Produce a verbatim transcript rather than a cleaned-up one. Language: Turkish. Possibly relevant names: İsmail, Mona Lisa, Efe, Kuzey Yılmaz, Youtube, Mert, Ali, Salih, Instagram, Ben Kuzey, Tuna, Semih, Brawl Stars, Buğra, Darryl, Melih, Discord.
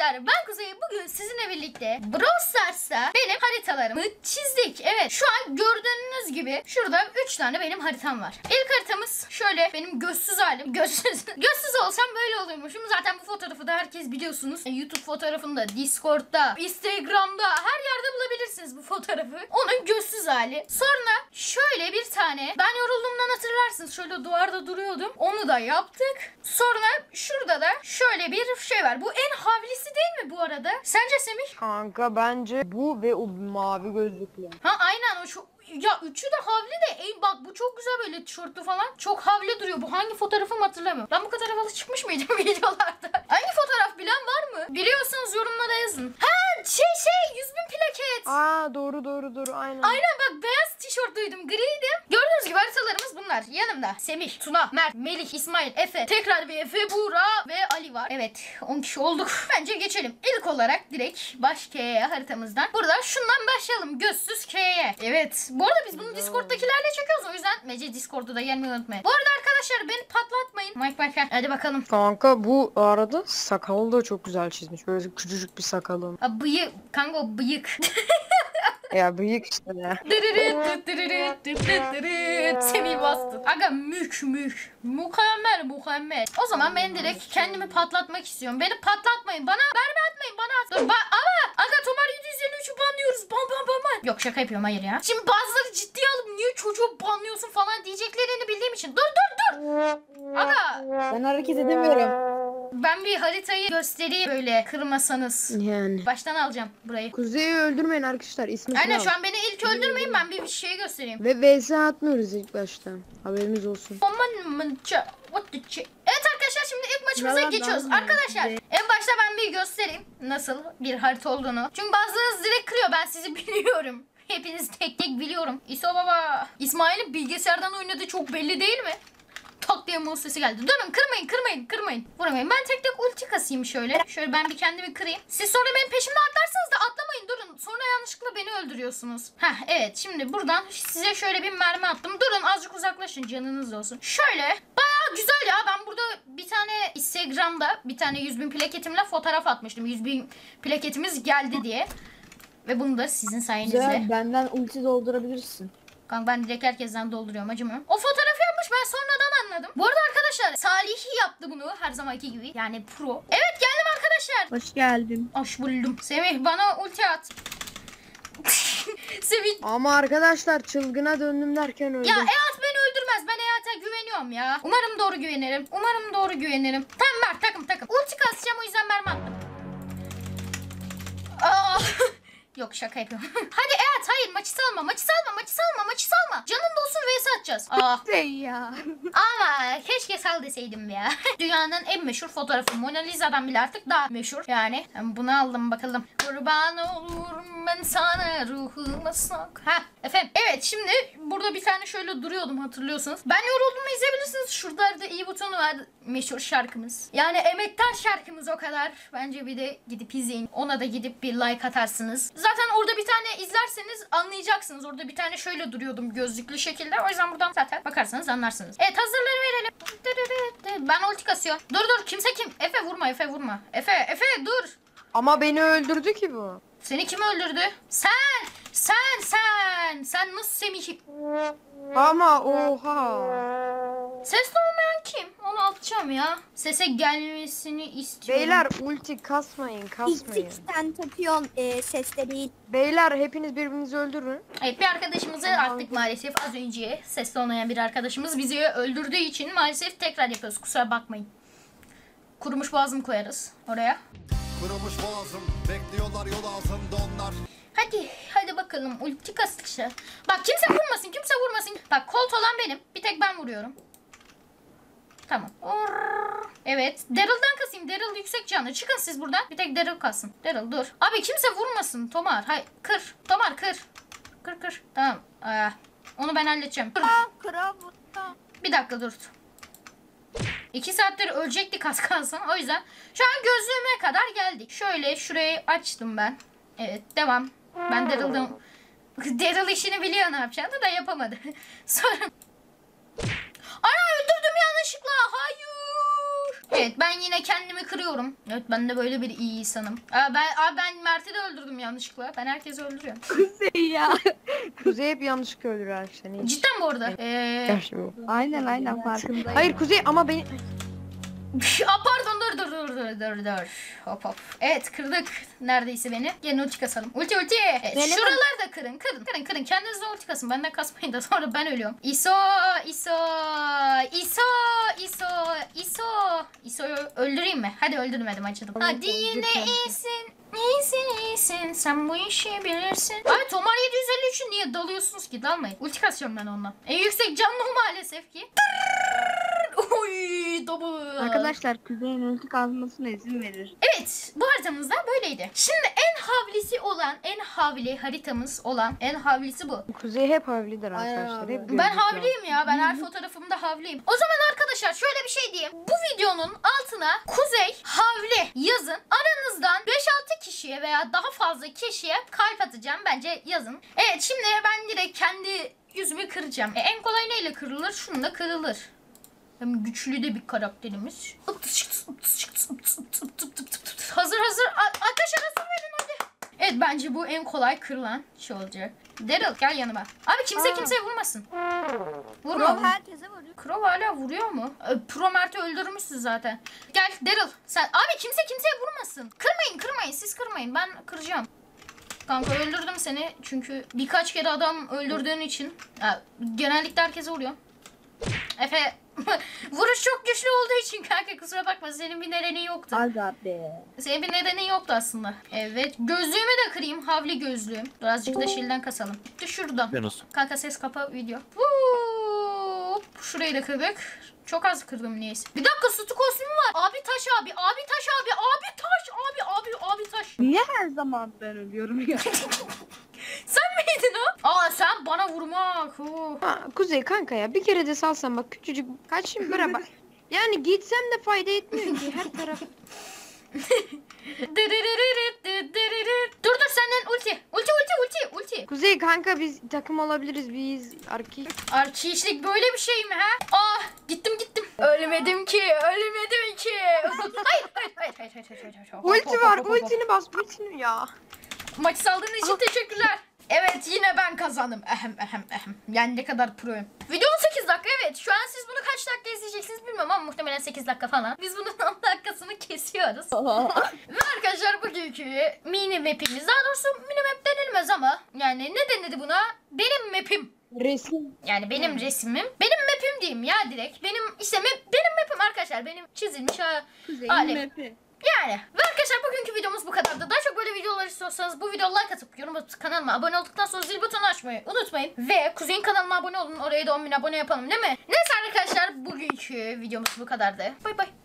arkadaşlar, ben Kuzey, bugün sizinle birlikte Brawl Stars'ta benim haritalarımı çizdik. Evet, şu an gördüğünüz gibi şurada üç tane benim haritam var. İlk haritamız şöyle, benim gözsüz halim. Gözsüz gözsüz olsam böyle oluyormuşum. Zaten bu fotoğrafı da herkes biliyorsunuz. YouTube fotoğrafında, Discord'da, Instagram'da, her yerde bulabilirsiniz bu fotoğrafı. Onun gözsüz hali. Sonra şöyle bir tane, ben yorulduğumdan hatırlarsınız, şöyle duvarda duruyordum. Onu da yaptık. Sonra şurada da şöyle bir şey var. Bu en havlisi değil mi bu arada? Sence Semih? Kanka bence bu ve o mavi gözlüklü. Ha aynen o şu. Ya üçü de havli de, ey bak bu çok güzel böyle tişörtlü falan. Çok havli duruyor. Bu hangi fotoğrafım hatırlamıyorum. Ben bu kadar havalı çıkmış mıydım videolarda? Hangi fotoğraf bilen var mı? Biliyorsanız yorumlara yazın. Ha şey şey yüz bin plaket. Aa doğru doğru doğru aynen. Aynen bak beyaz tişörtlüydüm, griydim. Gördüğünüz gibi haritalarımız bunlar. Yanımda Semih, Tuna, Mert, Melih, İsmail, Efe. Tekrar bir Efe, Buğra ve Ali var. Evet on kişi olduk. Bence geçelim. İlk olarak direkt baş K'ye haritamızdan. Burada şundan başlayalım. Gözsüz K'ye. Evet. Bu arada biz bunu Discord'dakilerle çekiyoruz, o yüzden Mece Discord'u da gelmeyi unutmayın. Bu arada arkadaşlar beni patlatmayın. Mike Mike hadi bakalım. Kanka bu arada sakalı da çok güzel çizmiş. Böyle küçücük bir sakalım. A, bıyık. Kanka o bıyık. Ya bıyık işte ya. Semih bastı. Aga mük mük. Mükemmel mükemmel. O zaman ben direkt kendimi patlatmak istiyorum. Beni patlatmayın. Bana mermi atmayın. Bana at. Ba ama aga Tomar yüz elli üç'ü banlıyoruz. Ban ban ban ban. Yok şaka yapıyorum, hayır ya. Şimdi bazıları ciddiye alıp niye çocuğu banlıyorsun falan diyeceklerini bildiğim için. Dur dur dur. Aga. Ben hareket edemiyorum. Ben bir haritayı göstereyim böyle kırmasanız. Yani. Baştan alacağım burayı. Kuzey'i öldürmeyin arkadaşlar. İsmi aynen şu an beni ilk öldürmeyin, ben bir şey göstereyim. Ve V S atmıyoruz ilk baştan. Haberimiz olsun. Evet arkadaşlar şimdi ilk maçımıza ya, geçiyoruz. Arkadaşlar de. En başta ben bir göstereyim nasıl bir harita olduğunu. Çünkü bazılarınız direkt kırıyor, ben sizi biliyorum. Hepiniz tek tek biliyorum. İso baba. İsmail'in bilgisayardan oynadığı çok belli değil mi? Tak diye mouse sesi geldi. Durun kırmayın kırmayın kırmayın. Vurmayın. Ben tek tek ulti kasayım şöyle. Şöyle ben bir kendimi kırayım. Siz sonra benim peşimden atlarsanız da atlamayın, durun. Sonra yanlışlıkla beni öldürüyorsunuz. Heh evet şimdi buradan size şöyle bir mermi attım. Durun azıcık uzaklaşın, canınız olsun. Şöyle bayağı güzel ya. Ben burada bir tane Instagram'da bir tane yüz bin plaketimle fotoğraf atmıştım. yüz bin plaketimiz geldi diye. Ve bunu da sizin sayenizde. Güzel, benden ulti doldurabilirsin. Kanka ben direkt herkesten dolduruyorum, acımıyorum. O fotoğrafı yapmış, ben sonradan anladım. Bu arada arkadaşlar Salih yaptı bunu her zamanki gibi. Yani pro. Evet geldim arkadaşlar. Hoş geldin. Hoş buldum. Semih bana ulti at. Semih. Ama arkadaşlar çılgına döndüm derken öldüm. Ya Eat beni öldürmez. Ben Eat'a güveniyorum ya. Umarım doğru güvenirim. Umarım doğru güvenirim. Tamam Mert takım takım. Ulti kasacağım, o yüzden mermi attım. Aa. Yok şaka yapıyorum. Hadi evet hayır maçı salma maçı salma maçı salma maçı salma. Canın dolsun vs atacağız. Ah be ya. Ama keşke sal deseydim ya. Dünyanın en meşhur fotoğrafı, Mona Lisa'dan bile artık daha meşhur. Yani ben bunu aldım bakalım. Kurban olurum ben sana ruhuma sak. Ha efendim. Evet şimdi burada bir tane şöyle duruyordum hatırlıyorsunuz. Ben yorulduğumu izleyebilirsiniz. Şurada da iyi butonu var. Meşhur şarkımız. Yani emektar şarkımız o kadar. Bence bir de gidip izleyin. Ona da gidip bir like atarsınız. Zaten orada bir tane izlerseniz anlayacaksınız. Orada bir tane şöyle duruyordum gözlüklü şekilde. O yüzden buradan zaten bakarsanız anlarsınız. Evet hazırları verelim. Ben ulti kasıyorum. Dur dur kimse kim? Efe vurma Efe vurma. Efe Efe dur. Ama beni öldürdü ki bu. Seni kim öldürdü? Sen! Sen sen! Sen nasıl Semih'i... Ama oha! Sesli olmayan kim? Onu atacağım ya. Sese gelmesini istiyorum. Beyler ulti kasmayın kasmayın. İstikten tapıyon e, sesleri. Beyler hepiniz birbirinizi öldürün. Evet bir arkadaşımızı artık maalesef az önce sesli olmayan bir arkadaşımız bizi öldürdüğü için maalesef tekrar yapıyoruz. Kusura bakmayın. Kurumuş boğazım koyarız oraya. Kurumuş boğazım bekliyorlar yol altında onlar. Hadi hadi bakalım ulti kasışı. Bak kimse vurmasın kimse vurmasın. Bak kolt olan benim. Bir tek ben vuruyorum. Tamam. Orr. Evet. Daryl'dan kasayım. Daryl yüksek canlı. Çıkın siz buradan. Bir tek Daryl kalsın. Daryl dur. Abi kimse vurmasın. Tomar. Hay kır. Tomar kır. Kır kır. Tamam. Aa, onu ben halledeceğim. Kır. Bir dakika dur. İki saattir ölecektik az kalsın. O yüzden şu an gözlüğüme kadar geldik. Şöyle şurayı açtım ben. Evet devam. Ben Daryl'dan... Daryl işini biliyor ne yapacağını da yapamadı. Sonra... Ana öldürdüm yanlışlıkla. Hayır. Evet, ben yine kendimi kırıyorum. Evet, ben de böyle bir iyi insanım. Aa, ben aa, ben Mert'i de öldürdüm yanlışlıkla. Ben herkesi öldürüyorum. Kuzey ya. Kuzey hep yanlışlıkla öldürür seni. Cidden bu arada. Ee... Aynen aynen farkındayım. Hayır Kuzey ama beni... Aa, pardon, dur dur dur dur dur dur. Hop hop. Evet, kırdık neredeyse beni. Yeni ulti kasalım. Ulti ulti. Evet, şuralarda kırın kırın kırın kırın. Kendinize ulti kasın. Benden kasmayın da sonra ben ölüyorum. İso iso iso iso iso. İso'yu öldüreyim mi? Hadi öldürmedim, acıdım. Hadi yine iyisin. İyisin iyisin. Sen bu işi bilirsin. Abi Tomar yedi yüz elli üç'ü niye dalıyorsunuz ki? Dalmayın. Ulti kasıyorum ben ondan. En yüksek canlı maalesef ki. Oy, arkadaşlar Kuzey'in ulti kazmasına izin verir. Evet, bu haritamız da böyleydi. Şimdi en havlisi olan, en havli haritamız olan, en havlisi bu. Kuzey hep havlidir arkadaşlar. Hep ben havliyim ya. Ben her fotoğrafımda havliyim. O zaman arkadaşlar şöyle bir şey diyeyim. Bu videonun altına Kuzey havli yazın. Aranızdan beş altı kişiye veya daha fazla kişiye kalp atacağım. Bence yazın. Evet, şimdi ben direkt kendi yüzümü kıracağım. E, en kolay neyle kırılır? Şununla kırılır. Hem güçlü de bir karakterimiz. Hazır hazır. Ateşe hazır verin hadi. Evet, bence bu en kolay kırılan şey olacak. Darryl gel yanıma. Abi kimse Aa. kimseye vurmasın. Vurma. Pro herkese vuruyor. Pro hala vuruyor mu? Pro Mert'i öldürmüşsün zaten. Gel Darryl sen. Abi kimse kimseye vurmasın. Kırmayın kırmayın siz kırmayın. Ben kıracağım. Kanka öldürdüm seni. Çünkü birkaç kere adam öldürdüğün için. Yani genellikle herkese vuruyor. Efe. Vuruş çok güçlü olduğu için kanka kusura bakma, senin bir nedeni yoktu. Azap be. Senin bir nedeni yoktu aslında. Evet, gözlüğümü de kırayım, havli gözlüğüm. Birazcık da şilden kasalım. Gitti şuradan. Kanka ses kapa video. Hop, şurayı da kırdık. Çok az kırdım neyse. Bir dakika, sütü kostümü var. Abi taş abi, abi taş abi, abi taş abi, abi abi taş. Niye her zaman ben ölüyorum ya? Sen miydin o? Aa sen bana vurmak. Oh. Ha, Kuzey kanka ya bir kere de salsan bak küçücük. Kaçayım bura bak. Yani gitsem de fayda etmiyor ki her taraf. Dur dur senden ulti. Ulti ulti ulti ulti. Kuzey kanka biz takım olabiliriz biz. Arki. Arkiçlik böyle bir şey mi ha? Ah gittim gittim. Ölmedim ki. Ölmedim ki. Hayır hayır hayır hayır hayır hayır. Ulti var. Ultini bas. Ultini ya. Maçı saldığın için teşekkürler. Evet, yine ben kazandım. Ehem ehem ehem. Yani ne kadar proyum. Video on sekiz dakika, evet. Şu an siz bunu kaç dakika izleyeceksiniz bilmiyorum ama muhtemelen sekiz dakika falan. Biz bunun on dakikasını kesiyoruz. Ve arkadaşlar bugünkü mini map'imiz, daha doğrusu mini map denilmez ama yani ne denildi buna? Benim map'im. Resim. Yani benim hmm. resimim. Benim map'im diyeyim ya direkt. Benim işte map, benim map'im arkadaşlar. Benim çizilmiş alem. Yani ve arkadaşlar bugünkü videomuz bu kadardı. Daha çok böyle videolar istiyorsanız bu videoya like atıp yorum atıp kanalıma abone olduktan sonra zil butonu açmayı unutmayın. Ve Kuzey'in kanalıma abone olun. Oraya da on bin abone yapalım değil mi? Neyse arkadaşlar bugünkü videomuz bu kadardı. Bay bay.